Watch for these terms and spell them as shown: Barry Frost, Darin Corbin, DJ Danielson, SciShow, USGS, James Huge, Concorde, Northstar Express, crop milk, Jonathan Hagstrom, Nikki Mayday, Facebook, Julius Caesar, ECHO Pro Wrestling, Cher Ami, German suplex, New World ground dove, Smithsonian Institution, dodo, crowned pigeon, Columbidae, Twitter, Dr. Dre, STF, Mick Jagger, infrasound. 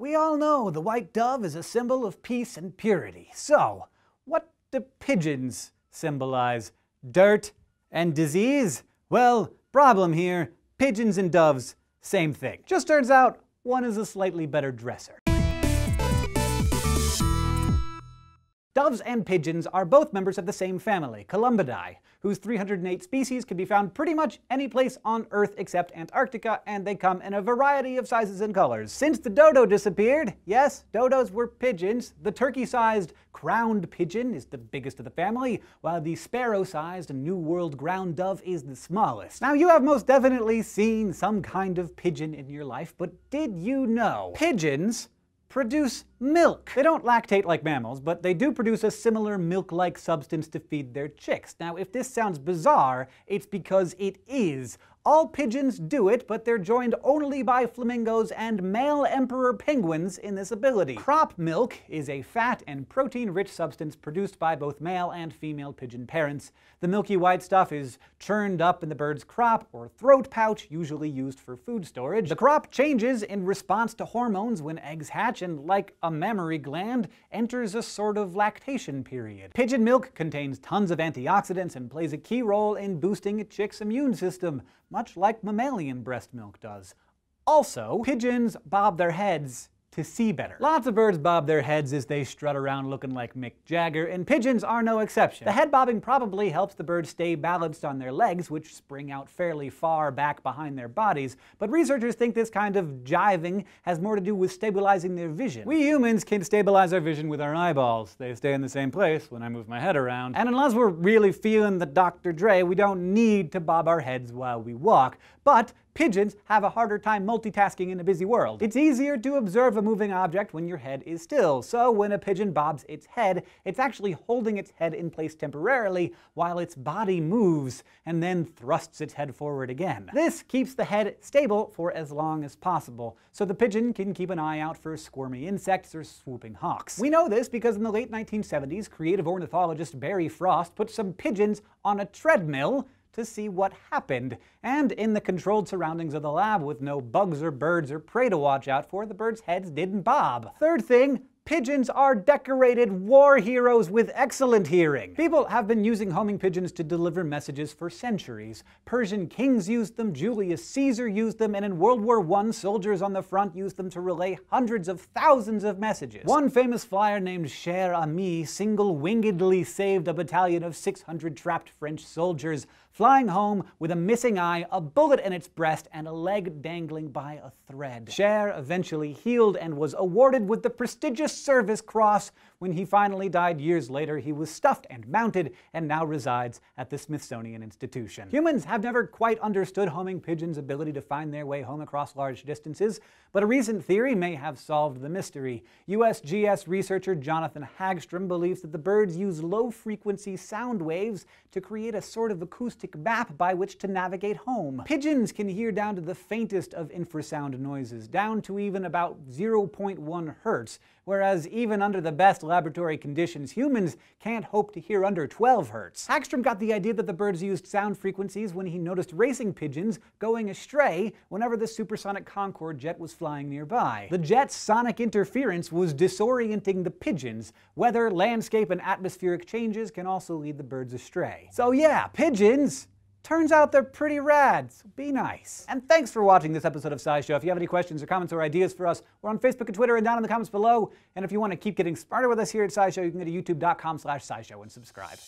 We all know the white dove is a symbol of peace and purity. So, what do pigeons symbolize? Dirt and disease? Well, problem here, pigeons and doves, same thing. Just turns out, one is a slightly better dresser. Doves and pigeons are both members of the same family, Columbidae, whose 308 species can be found pretty much any place on Earth except Antarctica, and they come in a variety of sizes and colors. Since the dodo disappeared, yes, dodos were pigeons, the turkey-sized crowned pigeon is the biggest of the family, while the sparrow-sized New World ground dove is the smallest. Now, you have most definitely seen some kind of pigeon in your life, but did you know pigeons produce milk? They don't lactate like mammals, but they do produce a similar milk-like substance to feed their chicks. Now, if this sounds bizarre, it's because it is. All pigeons do it, but they're joined only by flamingos and male emperor penguins in this ability. Crop milk is a fat and protein-rich substance produced by both male and female pigeon parents. The milky white stuff is churned up in the bird's crop or throat pouch, usually used for food storage. The crop changes in response to hormones when eggs hatch, and like a mammary gland, enters a sort of lactation period. Pigeon milk contains tons of antioxidants and plays a key role in boosting a chick's immune system, much like mammalian breast milk does. Also, pigeons bob their heads to see better. Lots of birds bob their heads as they strut around looking like Mick Jagger, and pigeons are no exception. The head bobbing probably helps the birds stay balanced on their legs, which spring out fairly far back behind their bodies, but researchers think this kind of jiving has more to do with stabilizing their vision. We humans can stabilize our vision with our eyeballs. They stay in the same place when I move my head around. And unless we're really feeling the Dr. Dre, we don't need to bob our heads while we walk. But pigeons have a harder time multitasking in a busy world. It's easier to observe a moving object when your head is still, so when a pigeon bobs its head, it's actually holding its head in place temporarily while its body moves and then thrusts its head forward again. This keeps the head stable for as long as possible, so the pigeon can keep an eye out for squirmy insects or swooping hawks. We know this because in the late 1970s, creative ornithologist Barry Frost put some pigeons on a treadmill to see what happened, and in the controlled surroundings of the lab with no bugs or birds or prey to watch out for, the birds' heads didn't bob. Third thing, pigeons are decorated war heroes with excellent hearing. People have been using homing pigeons to deliver messages for centuries. Persian kings used them, Julius Caesar used them, and in World War I, soldiers on the front used them to relay hundreds of thousands of messages. One famous flyer named Cher Ami single-wingedly saved a battalion of 600 trapped French soldiers, flying home with a missing eye, a bullet in its breast, and a leg dangling by a thread. Cher eventually healed and was awarded with the prestigious Service Cross. When he finally died years later, he was stuffed and mounted and now resides at the Smithsonian Institution. Humans have never quite understood homing pigeons' ability to find their way home across large distances, but a recent theory may have solved the mystery. USGS researcher Jonathan Hagstrom believes that the birds use low-frequency sound waves to create a sort of acoustic map by which to navigate home. Pigeons can hear down to the faintest of infrasound noises, down to even about 0.1 hertz, whereas even under the best laboratory conditions, humans can't hope to hear under 12 hertz. Hagstrom got the idea that the birds used sound frequencies when he noticed racing pigeons going astray whenever the supersonic Concorde jet was flying nearby. The jet's sonic interference was disorienting the pigeons. Weather, landscape, and atmospheric changes can also lead the birds astray. So yeah, pigeons! Turns out they're pretty rad, so be nice. And thanks for watching this episode of SciShow. If you have any questions or comments or ideas for us, we're on Facebook and Twitter and down in the comments below. And if you want to keep getting smarter with us here at SciShow, you can go to youtube.com/SciShow and subscribe.